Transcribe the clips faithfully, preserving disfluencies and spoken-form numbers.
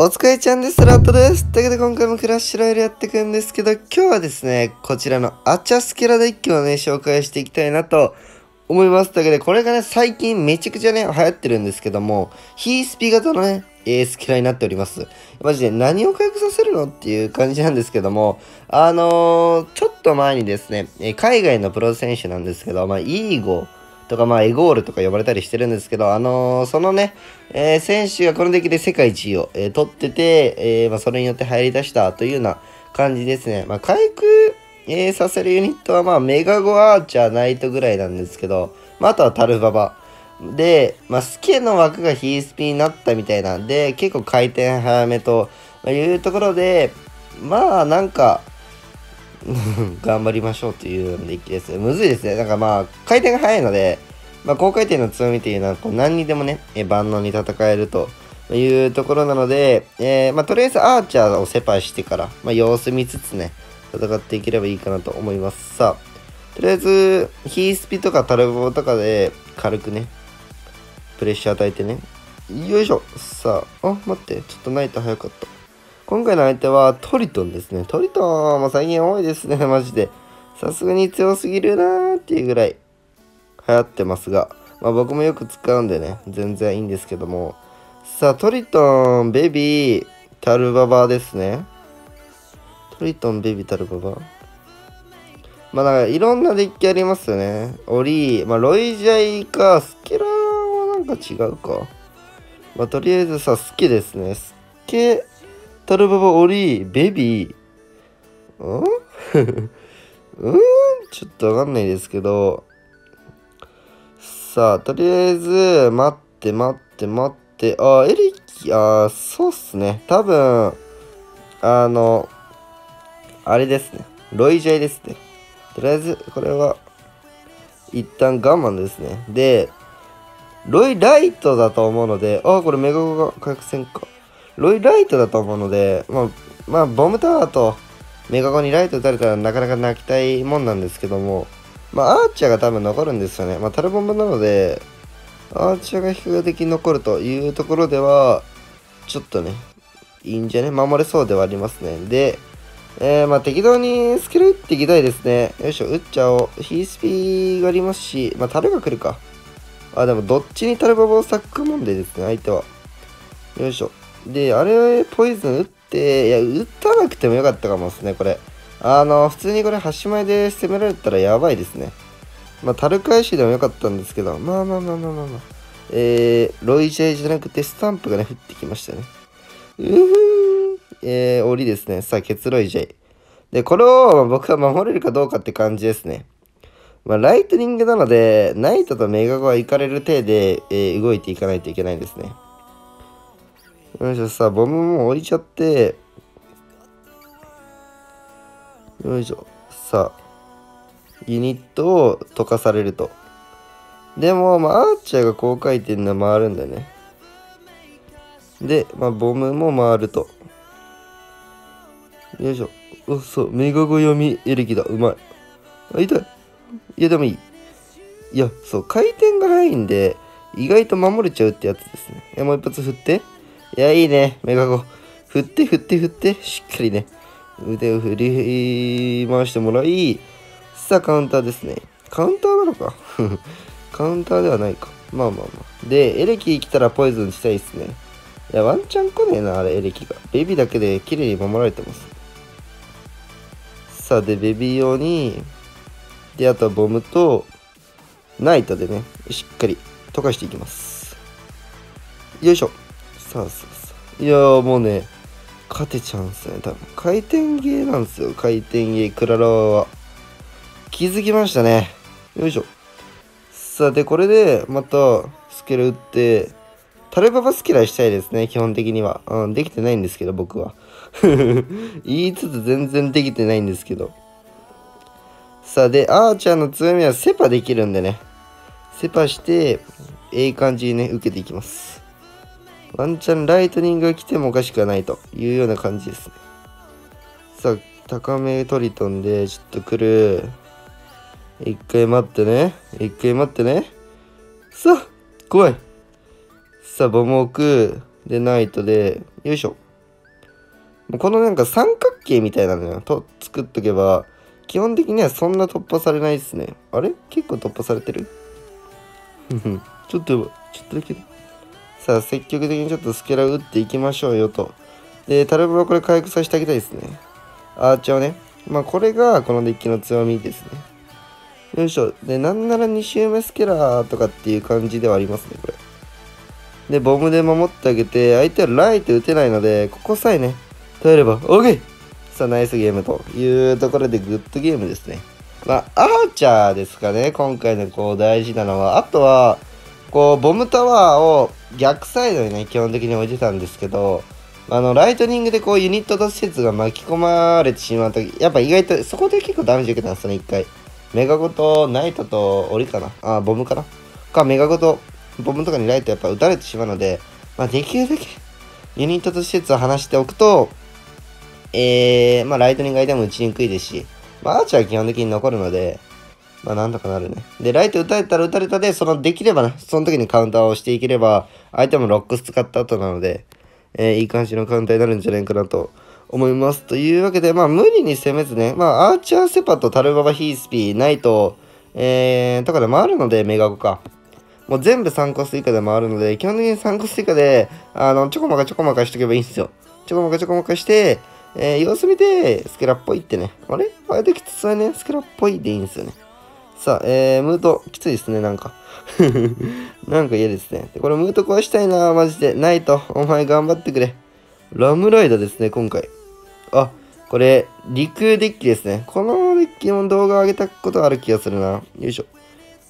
お疲れちゃんです。ラットです。というわけで今回もクラッシュロイヤルやっていくんですけど、今日はですね、こちらのアチャスキラデッキをね、紹介していきたいなと思います。というわけで、これがね、最近めちゃくちゃね、流行ってるんですけども、ヒースピ型のね、スキラになっております。マジで何を回復させるのっていう感じなんですけども、あのー、ちょっと前にですね、海外のプロ選手なんですけど、まあ、イーゴとか、まあ、エゴールとか呼ばれたりしてるんですけど、あのー、そのね、えー、選手がこのデッキで世界一位を、えー、取ってて、えーまあ、それによって入り出したというような感じですね。まあ、回復、えー、させるユニットは、まあ、メガゴアーチャーナイトぐらいなんですけど、まあ、あとはタルババ。で、まあ、スケの枠がヒースピになったみたいなんで、結構回転早めというところで、まあ、なんか、頑張りましょうというデッキです。むずいですね。なんかまあ、回転が速いので、まあ、高回転の強みというのは、こう何にでもね、万能に戦えるというところなので、えー、まあ、とりあえずアーチャーをセパしてから、まあ、様子見つつね、戦っていければいいかなと思います。さあ、とりあえず、ヒースピとかタルボとかで、軽くね、プレッシャー与えてね。よいしょ。さあ、あ、待って、ちょっとナイト早かった。今回の相手はトリトンですね。トリトンも最近多いですね、マジで。さすがに強すぎるなーっていうぐらい流行ってますが、まあ僕もよく使うんでね、全然いいんですけども。さあ、トリトン、ベビー、タルババですね。トリトン、ベビー、タルババ。まあなんかいろんなデッキありますよね。オリー、まあロイジャイか、スケラーはなんか違うか。まあとりあえずさ、スケですね。スケ、タルババ、オリー、ベビー。うんうーん、ちょっとわかんないですけど。さあ、とりあえず、待って、待って、待って。あ、エリキ、あ、そうっすね。多分、あの、あれですね。ロイジャイですね。とりあえず、これは、一旦我慢ですね。で、ロイライトだと思うので、あ、これメガゴが回復戦か。ロイライトだと思うので、まあ、まあ、ボムタワーとメガゴにライト打たれたらなかなか泣きたいもんなんですけども、まあ、アーチャーが多分残るんですよね。まあ、タルボムなので、アーチャーが比較的残るというところでは、ちょっとね、いいんじゃね、守れそうではありますね。で、えー、まあ、適当にスキル打っていきたいですね。よいしょ、打っちゃおう。ヒースピーがありますし、まあ、タルが来るか。あ、でも、どっちにタルボムをサックもんでですね、相手は。よいしょ。で、あれ、ポイズン打って、いや、打たなくてもよかったかもですね、これ。あの、普通にこれ、端前で攻められたらやばいですね。まあ、タル返しでもよかったんですけど、まあまあまあまあまあまあ。えー、ロイジェイじゃなくて、スタンプがね、降ってきましたね。うふー。えー、檻ですね。さあ、ケツロイジェイ。で、これを僕は守れるかどうかって感じですね。まあ、ライトニングなので、ナイトとメガゴは行かれる体で、えー、動いていかないといけないんですね。よいしょ、さあ、ボムも置いちゃって。よいしょ、さあ、ユニットを溶かされると。でも、まあ、アーチャーが高回転で回るんだよね。で、まあ、ボムも回ると。よいしょ、お、そう、メガゴ読みエレキだ、うまい。あ、痛い。いや、でもいい。いや、そう、回転が速いんで、意外と守れちゃうってやつですね。え、もう一発振って。いや、いいね、メガゴ。振って、振って、振って、しっかりね、腕を振り回してもらい、さあ、カウンターですね。カウンターなのかカウンターではないか。まあまあまあ。で、エレキ来たらポイズンしたいですね。いや、ワンチャン来ねえな、あれ、エレキが。ベビーだけで綺麗に守られてます。さあ、で、ベビー用に、で、あとはボムと、ナイトでね、しっかり溶かしていきます。よいしょ。さあさあさあ、いやーもうね、勝てちゃうんすね、多分。回転ゲーなんですよ、回転ゲー、クララワは。気づきましたね。よいしょ。さあ、で、これで、また、スケル打って、タルババスキラーしたいですね、基本的には。うん、できてないんですけど、僕は。言いつつ全然できてないんですけど。さあ、で、アーチャーの強みはセパできるんでね。セパして、ええ感じにね、受けていきます。ワンチャンライトニングが来てもおかしくはないというような感じですね。さあ、高めトリトンで、ちょっと来る。一回待ってね。一回待ってね。さあ、怖い。さあ、ボム置く。で、ナイトで、よいしょ。このなんか三角形みたいなのと作っとけば基本的にはそんな突破されないですね。あれ結構突破されてるちょっとちょっとだけさあ積極的にちょっとスケラを打っていきましょうよと。でタルブはこれ回復させてあげたいですね、アーチャーをね。まあこれがこのデッキの強みですね。よいしょ。でなんならに周目スケラーとかっていう感じではありますねこれで。ボムで守ってあげて相手はライト打てないのでここさえね耐えれば OK。 さあナイスゲームというところでグッドゲームですね。まあアーチャーですかね今回のこう大事なのは。あとはこうボムタワーを逆サイドにね基本的に置いてたんですけど、あのライトニングでこうユニットと施設が巻き込まれてしまうとやっぱ意外とそこで結構ダメージ受けたんですよね。一回メガゴとナイトとオリかなあボムかなかメガゴとボムとかにライトやっぱ打たれてしまうので、まあ、できるだけユニットと施設を離しておくとえー、まあライトニング相手も打ちにくいですし、まあ、アーチは基本的に残るので、まあなんとかなるね。で、ライト打たれたら打たれたで、そのできればね、その時にカウンターをしていければ、相手もロックス使った後なので、えー、いい感じのカウンターになるんじゃないかなと思います。というわけで、まあ無理に攻めずね、まあアーチャーセパとタルババヒースピー、ナイト、えー、とかで回るので、メガゴか。もう全部さんコス以下で回るので、基本的にさんコス以下で、あの、ちょこまかちょこまかしとけばいいんですよ。ちょこまかちょこまかして、えー、様子見て、スケラっぽいってね。あれあれできついね。スケラっぽいでいいんですよね。さあ、えー、ムート、きついですね、なんか。なんか嫌ですね。でこれムート壊したいな、マジで。ナイト、お前頑張ってくれ。ラムライダーですね、今回。あ、これ、陸デッキですね。このデッキも動画上げたことある気がするな。よいしょ。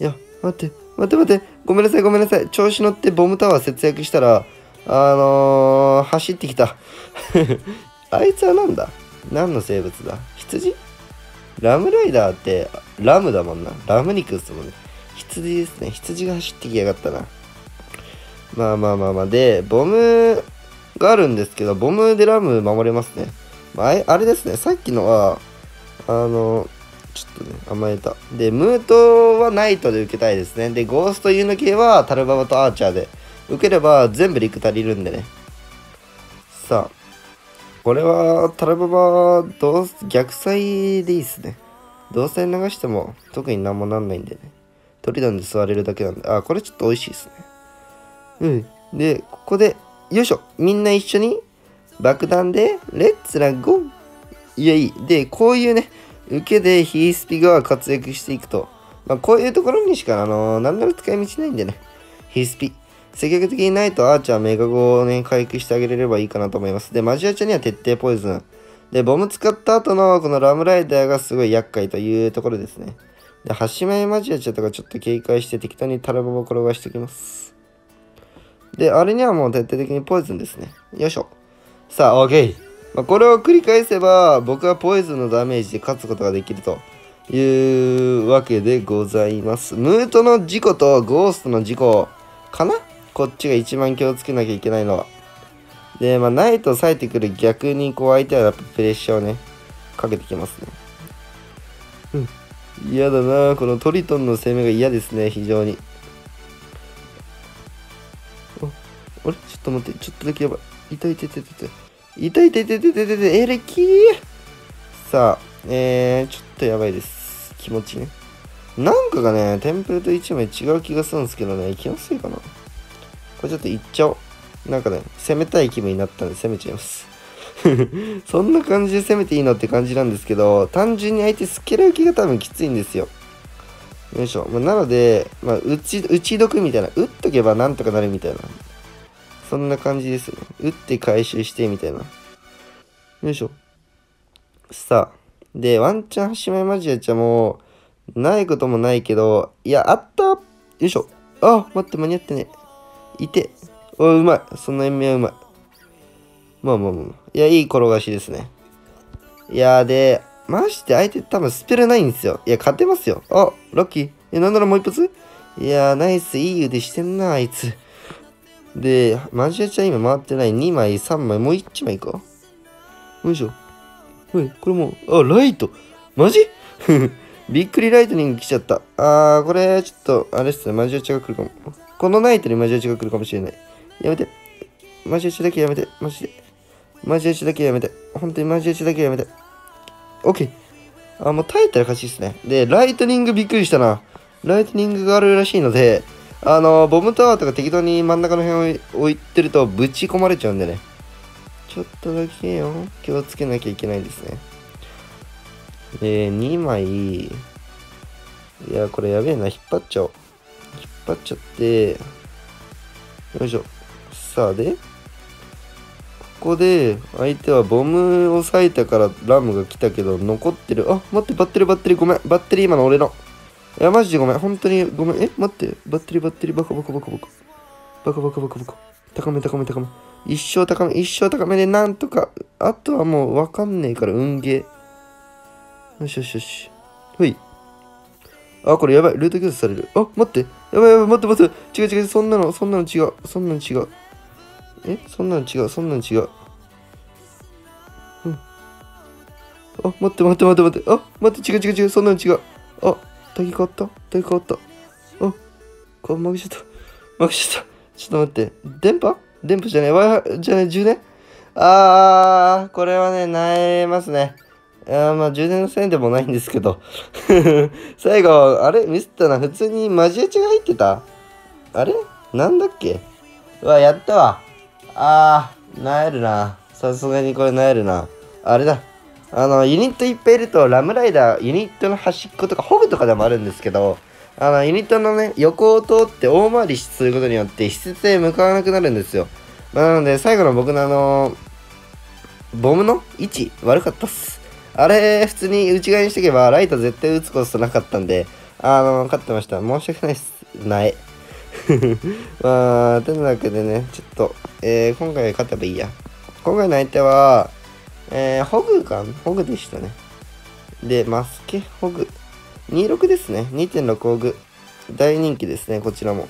いや、待って、待って待って。ごめんなさい、ごめんなさい。調子乗ってボムタワー節約したら、あのー、走ってきた。あいつはなんだ？何の生物だ？羊？ラムライダーってラムだもんな。ラム肉ですもんね。羊ですね。羊が走ってきやがったな。まあまあまあまあ。で、ボムがあるんですけど、ボムでラム守れますね。まあ、あれですね。さっきのは、あの、ちょっとね、甘えた。で、ムートはナイトで受けたいですね。で、ゴースト U の系はタルババとアーチャーで受ければ全部陸足りるんでね。さあ。これはタルババ同逆サイでいいっすね。同サイ流しても特になんもなんないんでね。トリドンで座れるだけなんで。あ、これちょっと美味しいですね。うん。で、ここで、よいしょ。みんな一緒に爆弾で、レッツラゴー。いやいい。で、こういうね、受けでヒースピが活躍していくと。まあ、こういうところにしか、あのー、なんなら使い道ないんでね。ヒースピ。積極的にナイト、アーチャー、メガゴをね、回復してあげれればいいかなと思います。で、マジアチャには徹底ポイズン。で、ボム使った後のこのラムライダーがすごい厄介というところですね。で、ハシメマジアチャとかちょっと警戒して適当にタラババ転がしておきます。で、あれにはもう徹底的にポイズンですね。よいしょ。さあ、OK。まあ、これを繰り返せば、僕はポイズンのダメージで勝つことができるというわけでございます。ムートの事故とゴーストの事故かな？こっちが一番気をつけなきゃいけないのは。で、まあ、ナイトを割いてくる逆に、こう、相手はやっぱプレッシャーをね、かけてきますね。うん。嫌だな、このトリトンの攻めが嫌ですね、非常に。あ、あれちょっと待って、ちょっとだけやばい。痛い痛い痛い痛い。痛い痛い痛い痛い痛い痛い痛い。エレキー。さあ、えー、ちょっとやばいです。気持ちね。なんかがね、テンプレと一枚違う気がするんですけどね、いきやすいかな。これちょっといっちゃおう。なんかね、攻めたい気分になったんで攻めちゃいます。そんな感じで攻めていいのって感じなんですけど、単純に相手スケラ受けが多分きついんですよ。よいしょ。まあ、なので、まあ、打ち、打ち得みたいな。打っとけばなんとかなるみたいな。そんな感じですよね。打って回収してみたいな。よいしょ。さあ。で、ワンチャンしまいマジアちゃんも、ないこともないけど、いや、あったよいしょ。あ、待って、間に合ってね。いて。お、うまい。その延命はうまい。まあまあまあ。いや、いい転がしですね。いや、で、まして相手多分スペルないんですよ。いや、勝てますよ。あ、ラッキー。え、なんならもう一発？いや、ナイス。いい腕してんな、あいつ。で、マジアちゃん今回ってない。にまい、さんまい、もういちまいか。よいしょ。ほい、これもう、あ、ライト。マジびっくりライトニング来ちゃった。あー、これ、ちょっと、あれっすね。マジアちゃんが来るかも。このナイトにマジアチが来るかもしれない。やめて。マジアチだけやめて。マジで。マジ打ちだけやめて。本当にマジ打ちだけやめて。オッケー。あ、もう耐えたら勝ちですね。で、ライトニングびっくりしたな。ライトニングがあるらしいので、あの、ボムタワーとか適当に真ん中の辺を置いてるとぶち込まれちゃうんでね。ちょっとだけよ。気をつけなきゃいけないですね。で、にまい。いや、これやべえな。引っ張っちゃおう。引っ張っちゃって。よいしょ。さあ、で。ここで相手はボムを割いたからラムが来たけど残ってる。あ、待って、バッテリーバッテリーごめん。バッテリー今の俺の。いや、マジでごめん。本当にごめん。え、待って。バッテリーバッテリーバカバカバカバカ。バカバカバカバカ。高め高め高め。一生高め、一生高めでなんとか。あとはもうわかんねえから運ゲー。よしよしよし。ほい。あ、これやばい。ルート強制される。あ、待って。やばいやばい。待って待って。違う違う。そんなの、そんなの違う。そんなの違う。え、そんなの違う、そんなの違う。うん。あ、待って待って待って待って。あ、待って、違う違う違う、そんなの違う。あ、タギ変わったタギ変わった。あ、これ負けちゃった。負けちゃった。ちょっと待って。電波電波じゃない。Wi-Fi じゃない、充電あー、これはね、萎えますね。あまあ、充電のせいでもないんですけど。最後、あれミスったな。普通にマジ打ちが入ってたあれなんだっけうわ、やったわ。あー、萎えるな。さすがにこれ萎えるな。あれだ。あの、ユニットいっぱいいると、ラムライダー、ユニットの端っことか、ホグとかでもあるんですけど、あの、ユニットのね、横を通って大回りすることによって、施設へ向かわなくなるんですよ。なので、最後の僕のあの、ボムの位置、悪かったっす。あれ、普通に内側にしておけば、ライト絶対打つコースなかったんで、あの、勝ってました。申し訳ないっす。なえ。まあ、というわけでね、ちょっと、えー、今回勝てばいいや。今回の相手は、えー、ホグかホグでしたね。で、マスケ、ホグ。にじゅうろくですね。にてんろく ホグ。大人気ですね、こちらも。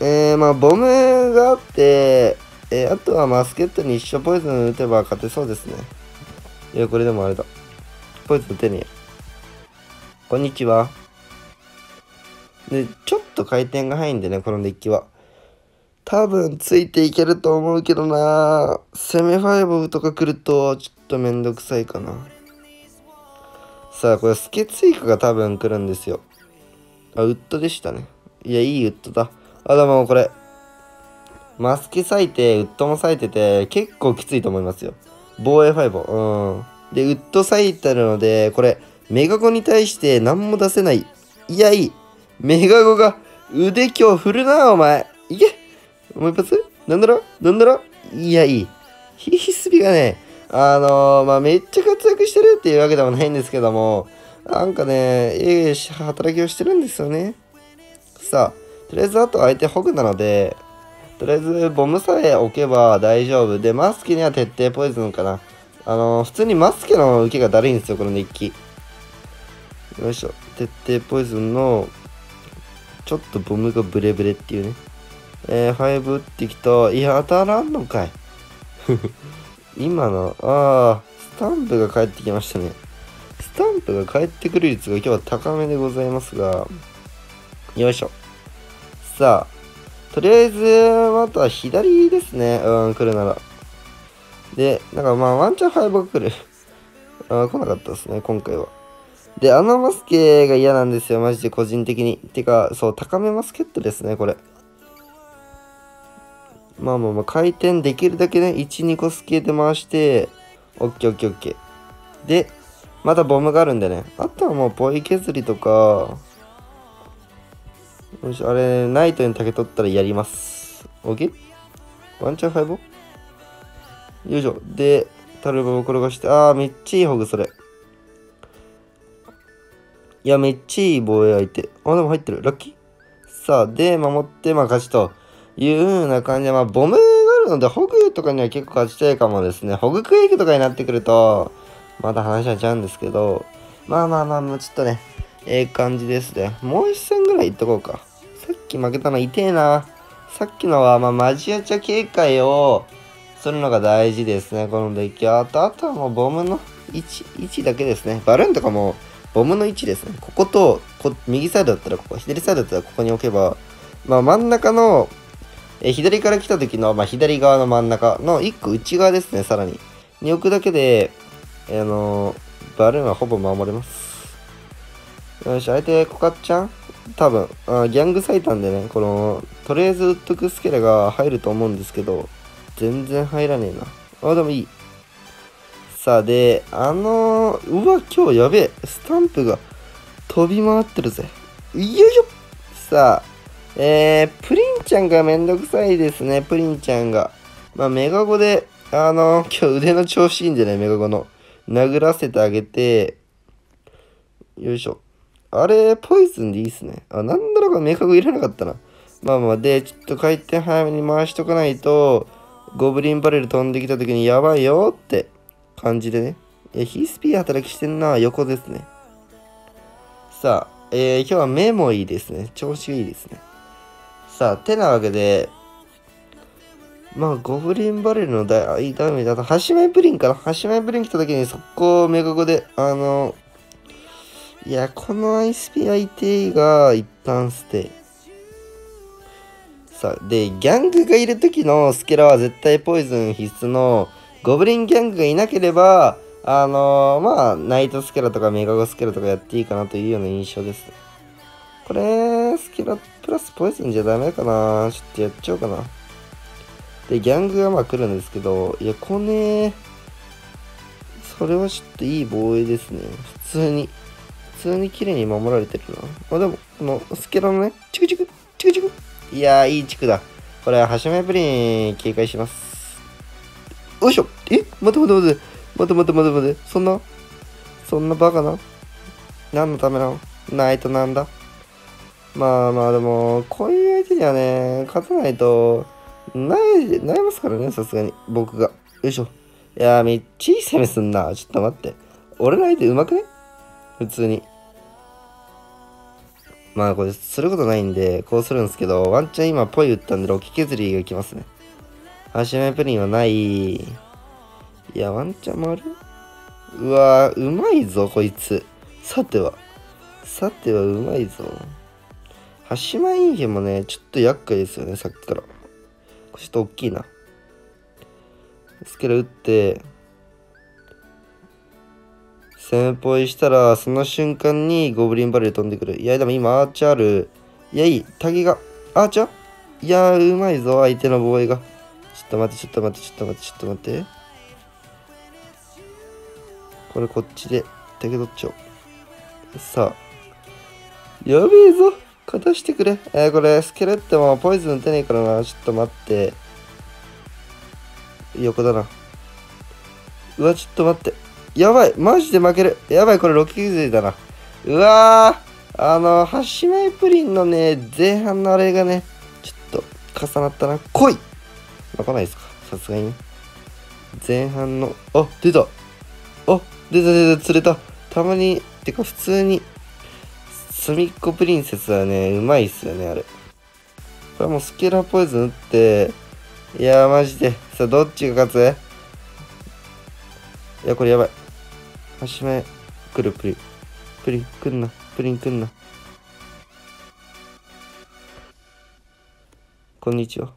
えー、まあ、ボムがあって、えー、あとはマスケットに一生ポイズン打てば勝てそうですね。いや、これでもあれだ。ポイズン打てねえ。こんにちは。で、ちょっと回転が早いんでね、このデッキは。多分ついていけると思うけどなぁ。攻めごとか来るとちょっとめんどくさいかな。さあ、これスケ追加が多分来るんですよ。あ、ウッドでしたね。いや、いいウッドだ。あ、でもこれ、マスケ割いて、ウッドも割いてて、結構きついと思いますよ。防衛ご。うん。で、ウッド割いてるので、これ、メガゴに対して何も出せない。いや、いい。メガゴが腕今日振るな、お前。いけもう一発なんだろなんだろいや、いい。ヒヒスビがね、あのー、まあ、めっちゃ活躍してるっていうわけでもないんですけども、なんかね、ええ働きをしてるんですよね。さあ、とりあえずあと相手ホグなので、とりあえずボムさえ置けば大丈夫。で、マスケには徹底ポイズンかな。あのー、普通にマスケの受けがだるいんですよ、このデッキ。よいしょ。徹底ポイズンの、ちょっとボムがブレブレっていうね。えー、ご打ってきた。いや、当たらんのかい。今の、ああ、スタンプが返ってきましたね。スタンプが返ってくる率が今日は高めでございますが、よいしょ。さあ、とりあえず、あとは左ですね。うん、来るなら。で、なんかまあ、ワンチャンごが来る。ああ、来なかったですね、今回は。で、あのマスケが嫌なんですよ、マジで個人的に。てか、そう、高めマスケットですね、これ。まあまあまあ、回転できるだけね、いち、にこスケート回して、オッケーオッケーオッケー。で、またボムがあるんでね。あとはもうポイ削りとか、よし、あれ、ナイトに竹取ったらやります。オッケーワンチャンご？よいしょ。で、タルバを転がして、あー、めっちゃいいホグ、それ。いや、めっちゃいい防衛相手。あ、でも入ってる。ラッキー。さあ、で、守って、まあ勝ちと。いう風な感じで、まあ、ボムがあるので、ホグとかには結構勝ちたいかもですね。ホグクエイクとかになってくると、また話はちゃうんですけど、まあまあまあ、もうちょっとね、ええ感じですね。もう一戦ぐらいいっとこうか。さっき負けたの痛えな。さっきのは、まあ、マジアチャ警戒をするのが大事ですね。このデッキは。あと、あとはもうボムの位置、位置だけですね。バルーンとかも、ボムの位置ですね。ここと、こ右サイドだったらここ、左サイドだったらここに置けば、まあ、真ん中の、え、左から来た時の、まあ、左側の真ん中のいっこ内側ですね、さらに。に置くだけで、あのー、バルーンはほぼ守れます。よし、相手、コカッちゃん多分あ、ギャング最短でね、この、とりあえずウッドクスケラが入ると思うんですけど、全然入らねえな。あ、でもいい。さあ、で、あのー、うわ、今日やべえ。スタンプが飛び回ってるぜ。よいしょ。さあ、えー、プリンちゃんがめんどくさいですね、プリンちゃんが。まあ、メガゴで、あのー、今日腕の調子いいんじゃないメガゴの。殴らせてあげて、よいしょ。あれ、ポイズンでいいっすね。あ、なんだろうかメガゴいらなかったな。まあまあ、で、ちょっと回転早めに回しとかないと、ゴブリンバレル飛んできた時にやばいよって感じでね。え、ヒースピー働きしてんな、横ですね。さあ、えー、今日は目もいいですね。調子いいですね。さあ、てなわけで、まあ、ゴブリンバレルのだいいダメージ、あと、ハシマイプリンかな。ハシマイプリン来た時に速攻メガゴで、あの、いや、この アイエスピー 相手が一旦捨て。さあ、で、ギャングがいる時のスケラは絶対ポイズン必須の、ゴブリンギャングがいなければ、あのー、まあ、ナイトスケラとかメガゴスケラとかやっていいかなというような印象ですね。これ、スケラプラスポイズンじゃダメかな。ちょっとやっちゃおうかな。で、ギャングがまあ来るんですけど、いや、こね、それはちょっといい防衛ですね。普通に、普通に綺麗に守られてるな。まあでも、このスケラのね、チクチク、チクチク。いやー、いいチクだ。これはハシメプリン警戒します。よいしょ。え、待って待って待って待って待って待って。そんな、そんなバカな。何のためなのナイトなんだ。まあまあでも、こういう相手にはね、勝たないと、悩みますからね、さすがに。僕が。よいしょ。いやー、めっちゃいい攻めすんな。ちょっと待って。俺の相手うまくね普通に。まあ、これ、することないんで、こうするんですけど、ワンチャン今、ポイ打ったんで、ロキ削りがきますね。ハシメプリンはない。いや、ワンチャン丸。うわー、うまいぞ、こいつ。さては。さては、うまいぞ。ハシマインヘもね、ちょっと厄介ですよね、さっきから。ちょっと大きいな。スケラ打って、攻めポイしたら、その瞬間にゴブリンバレル飛んでくる。いや、でも今アーチャーある。いや、いい。タゲが。アーチャーいやー、うまいぞ、相手の防衛が。ちょっと待って、ちょっと待って、ちょっと待って、ちょっと待って。これこっちで、タゲ取っちゃおう。さあ。やべえぞ。勝たしてくれ。えー、これ、スケラってもポイズン打てねえからな。ちょっと待って。横だな。うわ、ちょっと待って。やばい。マジで負ける。やばい。これ、ロキ削りだな。うわー。あの、ハシマイプリンのね、前半のあれがね、ちょっと重なったな。来い、まあ、来ないですか。さすがにね。前半の、あ、出た。あ、出た出た。釣れた。たまに、てか、普通に。すみっこプリンセスはね、うまいっすよね、あれ。これはもうスケラポイズン打って、いやー、マジで。さあ、どっちが勝つ？いや、これやばい。はしめ、来る、プリン。プリン、来んな。プリン、来んな。こんにちは。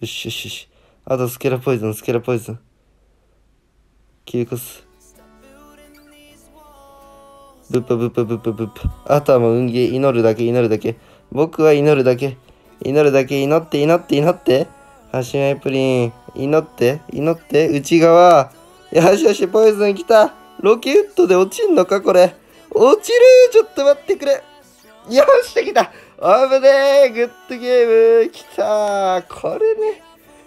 よしよしよし。あと、スケラポイズン、スケラポイズン。切り越す。ブップブップブップブップ。あとはもう運ゲー、祈るだけ、祈るだけ。僕は祈るだけ。祈るだけ、祈って、祈って、祈って。ハシマイプリン、祈って、祈って、内側。よしよし、ポイズン来た。ロケットで落ちんのか、これ。落ちるー、ちょっと待ってくれ。よし、来た。危ねえ、グッドゲーム、来たー。これね、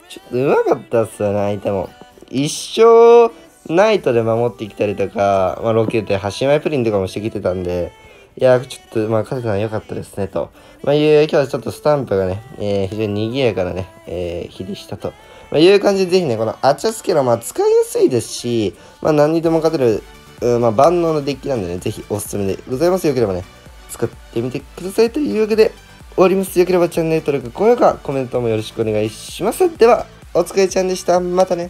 ちょっと上手かったっすよね、相手も。一生、ナイトで守ってきたりとか、まあ、ロケでハシマイプリンとかもしてきてたんで、いや、ちょっと、まあ、勝てたのは良かったですね、と。まあ、いう、今日はちょっとスタンプがね、えー、非常に賑やかなね、えー、日でしたと。まあ、いう感じで、ぜひね、このアーチャースケラ、まあ、使いやすいですし、まあ、何にでも勝てる、うん、まあ、万能のデッキなんでね、ぜひおすすめでございます。よければね、使ってみてくださいというわけで、終わります。よければチャンネル登録、高評価、コメントもよろしくお願いします。では、お疲れちゃんでした。またね。